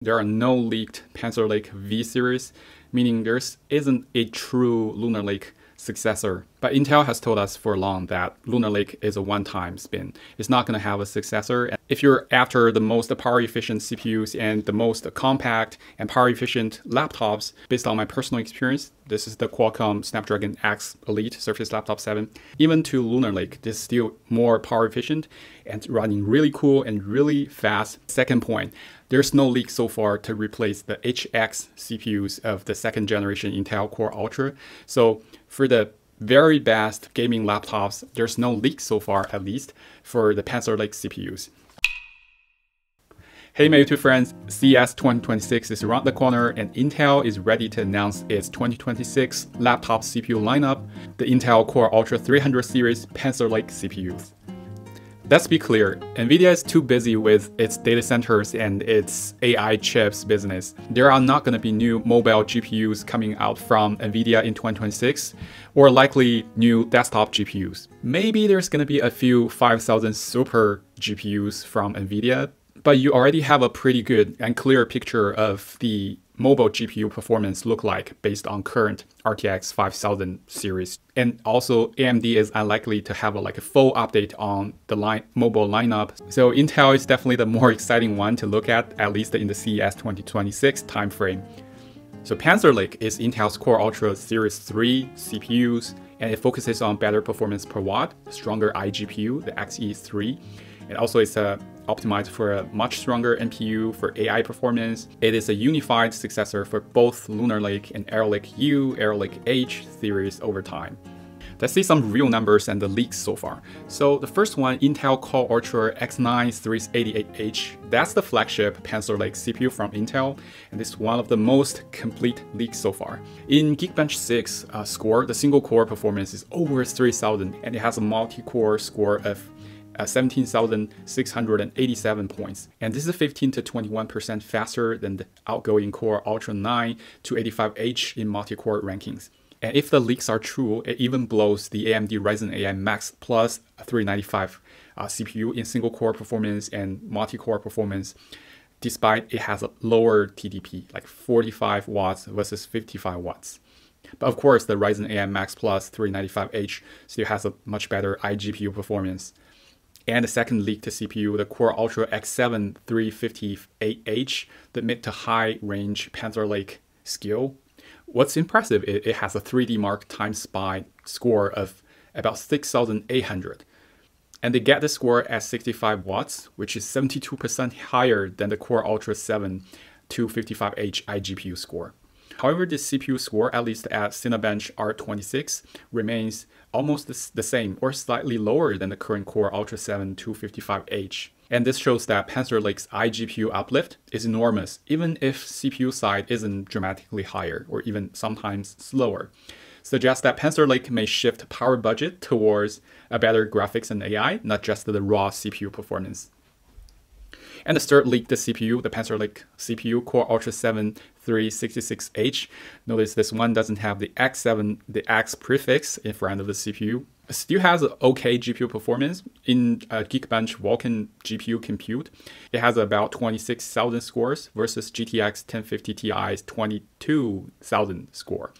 There are no leaked Panther Lake V series, meaning there isn't a true Lunar Lake successor. But Intel has told us for long that Lunar Lake is a one-time spin. It's not going to have a successor. If you're after the most power-efficient CPUs and the most compact and power-efficient laptops, based on my personal experience, this is the Qualcomm Snapdragon X Elite Surface Laptop 7. Even to Lunar Lake, this is still more power-efficient and running really cool and really fast. Second point. There's no leak so far to replace the HX CPUs of the second generation Intel Core Ultra. So for the very best gaming laptops, there's no leak so far, at least for the Panther Lake CPUs. Hey my YouTube friends, CES 2026 is around the corner and Intel is ready to announce its 2026 laptop CPU lineup, the Intel Core Ultra 300 series Panther Lake CPUs. Let's be clear, NVIDIA is too busy with its data centers and its AI chips business. There are not going to be new mobile GPUs coming out from NVIDIA in 2026, or likely new desktop GPUs. Maybe there's going to be a few 5000 super GPUs from NVIDIA, but you already have a pretty good and clear picture of the mobile GPU performance look like based on current RTX 5000 series. And also AMD is unlikely to have a full update on the mobile lineup. So Intel is definitely the more exciting one to look at least in the CES 2026 timeframe. So Panther Lake is Intel's Core Ultra Series 3 CPUs, and it focuses on better performance per watt, stronger iGPU, the Xe3. And also it's optimized for a much stronger NPU for AI performance. It is a unified successor for both Lunar Lake and Arrow Lake U, Arrow Lake H series over time. Let's see some real numbers and the leaks so far. So the first one, Intel Core Ultra X9 388H. That's the flagship Panther Lake CPU from Intel, and it's one of the most complete leaks so far. In Geekbench 6 score, the single core performance is over 3000, and it has a multi-core score of 17,687 points. And this is 15 to 21% faster than the outgoing Core Ultra 9 285H in multi-core rankings. And if the leaks are true, it even blows the AMD Ryzen AI Max Plus 395 CPU in single-core performance and multi-core performance, despite it has a lower TDP, like 45 watts versus 55 watts. But of course, the Ryzen AI Max Plus 395H still has a much better iGPU performance. And the second leak to CPU, the Core Ultra X7 358H, the mid to high range Panther Lake skill. What's impressive is it has a 3D Mark Time Spy score of about 6,800. And they get the score at 65 watts, which is 72% higher than the Core Ultra 7 255H iGPU score. However, the CPU score, at least at Cinebench R26, remains almost the same or slightly lower than the current Core Ultra 7 255H. And this shows that Panther Lake's iGPU uplift is enormous, even if CPU side isn't dramatically higher or even sometimes slower. Suggests that Panther Lake may shift power budget towards a better graphics and AI, not just the raw CPU performance. And the third leak, the CPU, the Panther Lake CPU, Core Ultra 7 366H. Notice this one doesn't have the X7, the X prefix in front of the CPU. It still has an okay GPU performance. In Geekbench Vulkan GPU compute, it has about 26,000 scores versus GTX 1050 Ti's 22,000 score.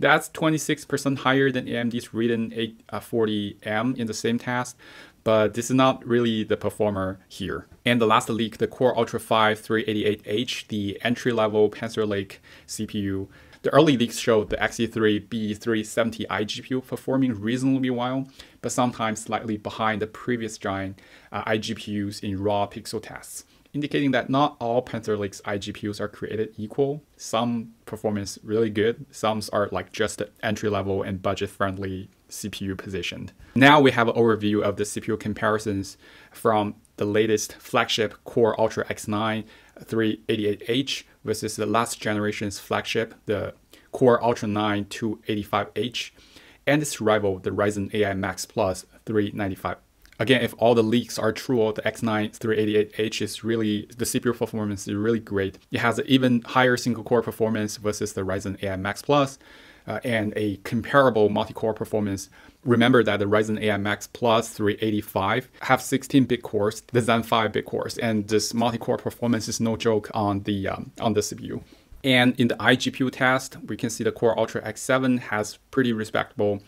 That's 26% higher than AMD's Ryzen 840M in the same task, but this is not really the performer here. And the last leak, the Core Ultra 5 388H, the entry-level Panther Lake CPU. The early leaks showed the Xe3 B370 iGPU performing reasonably well, but sometimes slightly behind the previous giant iGPUs in raw pixel tests, indicating that not all Panther Lake's iGPUs are created equal. Some performance really good, some are just entry-level and budget-friendly CPU positioned. Now we have an overview of the CPU comparisons from the latest flagship Core Ultra X9 388H versus the last generation's flagship, the Core Ultra 9 285H, and its rival, the Ryzen AI Max Plus 395. Again, if all the leaks are true, the X9 388H is really, the CPU performance is really great. It has an even higher single core performance versus the Ryzen AI Max Plus, and a comparable multi-core performance. Remember that the Ryzen AI Max Plus 385 have 16-bit cores, the Zen 5 bit cores, and this multi-core performance is no joke on the CPU. And in the iGPU test, we can see the Core Ultra X7 has pretty respectable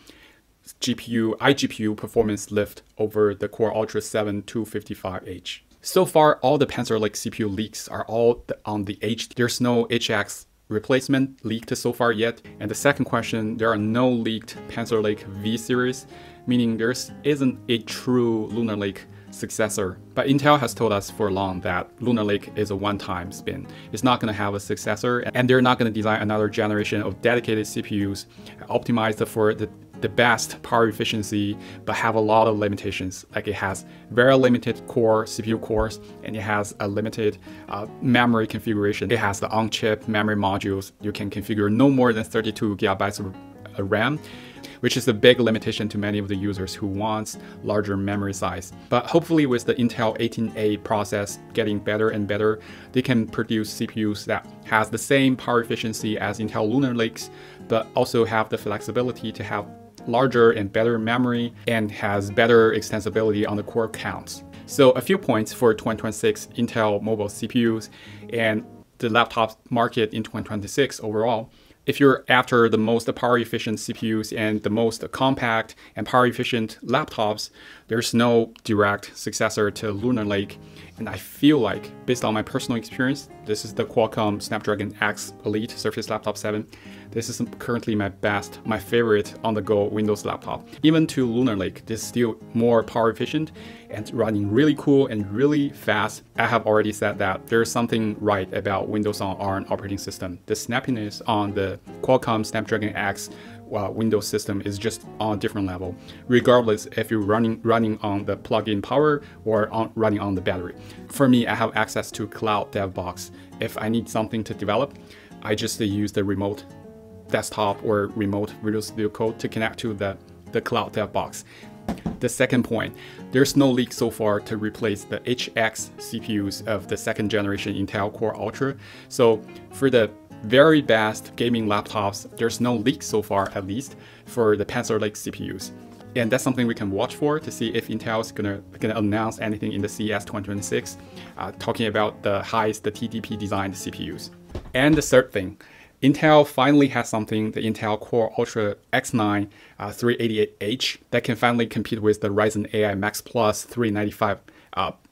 iGPU performance lift over the Core Ultra 7 255H. So far, all the Panther Lake CPU leaks are all on the H. There's no HX replacement leaked so far yet. And the second question, there are no leaked Panther Lake V series, meaning there isn't a true Lunar Lake successor. But Intel has told us for long that Lunar Lake is a one-time spin. It's not going to have a successor, and they're not going to design another generation of dedicated CPUs optimized for the best power efficiency, but have a lot of limitations. Like it has very limited core CPU cores, and it has a limited memory configuration. It has the on-chip memory modules. You can configure no more than 32 gigabytes of RAM, which is a big limitation to many of the users who wants larger memory size. But hopefully with the Intel 18A process getting better and better, they can produce CPUs that has the same power efficiency as Intel Lunar Lakes, but also have the flexibility to have larger and better memory and has better extensibility on the core counts. So a few points for 2026 Intel mobile CPUs and the laptop market in 2026 overall. If you're after the most power efficient CPUs and the most compact and power efficient laptops, there's no direct successor to Lunar Lake. And I feel like, based on my personal experience, this is the Qualcomm Snapdragon X Elite Surface Laptop 7. This is currently my favorite on-the-go Windows laptop. Even to Lunar Lake, this is still more power efficient and running really cool and really fast. I have already said that there's something right about Windows on Arm operating system. The snappiness on the Qualcomm Snapdragon X Windows system is just on a different level, regardless if you're running on the plug-in power or running on the battery. For me, I have access to Cloud DevBox. If I need something to develop, I just use the remote desktop or remote Visual Studio Code to connect to the Cloud DevBox. The second point, there's no leak so far to replace the HX CPUs of the second generation Intel Core Ultra. So for the very best gaming laptops, there's no leak so far, at least for the Panther Lake CPUs. And that's something we can watch for to see if Intel's gonna announce anything in the CES 2026, talking about the highest, the TDP designed CPUs. And the third thing, Intel finally has something, the Intel Core Ultra X9 388H, that can finally compete with the Ryzen AI Max Plus 395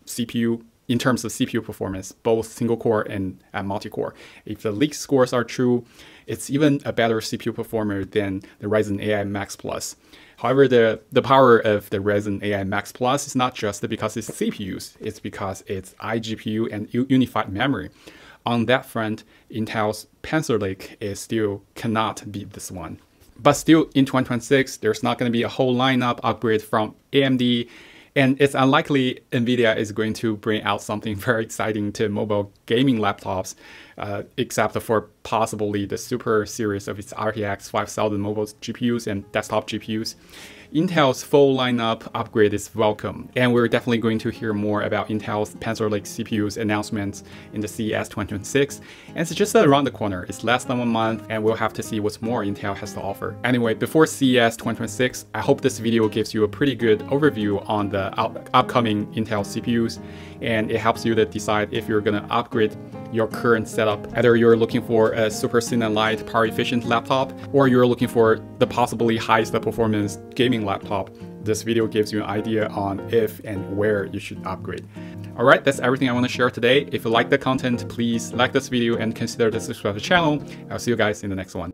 CPU. In terms of CPU performance, both single core and multi-core. If the leak scores are true, it's even a better CPU performer than the Ryzen AI Max Plus. However, the power of the Ryzen AI Max Plus is not just because it's CPUs, it's because it's iGPU and unified memory. On that front, Intel's Panther Lake is still cannot beat this one. But still, in 2026, there's not going to be a whole lineup upgrade from AMD, and it's unlikely NVIDIA is going to bring out something very exciting to mobile gaming laptops, except for possibly the Super series of its RTX 5000 mobile GPUs and desktop GPUs. Intel's full lineup upgrade is welcome, and we're definitely going to hear more about Intel's Panther Lake CPUs announcements in the CES 2026, and it's just around the corner. It's less than 1 month, and we'll have to see what more Intel has to offer. Anyway, before CES 2026, I hope this video gives you a pretty good overview on the upcoming Intel CPUs, and it helps you to decide if you're going to upgrade your current setup. Either you're looking for a super thin and light power efficient laptop, or you're looking for the possibly highest performance gaming laptop. This video gives you an idea on if and where you should upgrade. All right, that's everything I want to share today. If you like the content, please like this video and consider to subscribe to the channel. I'll see you guys in the next one.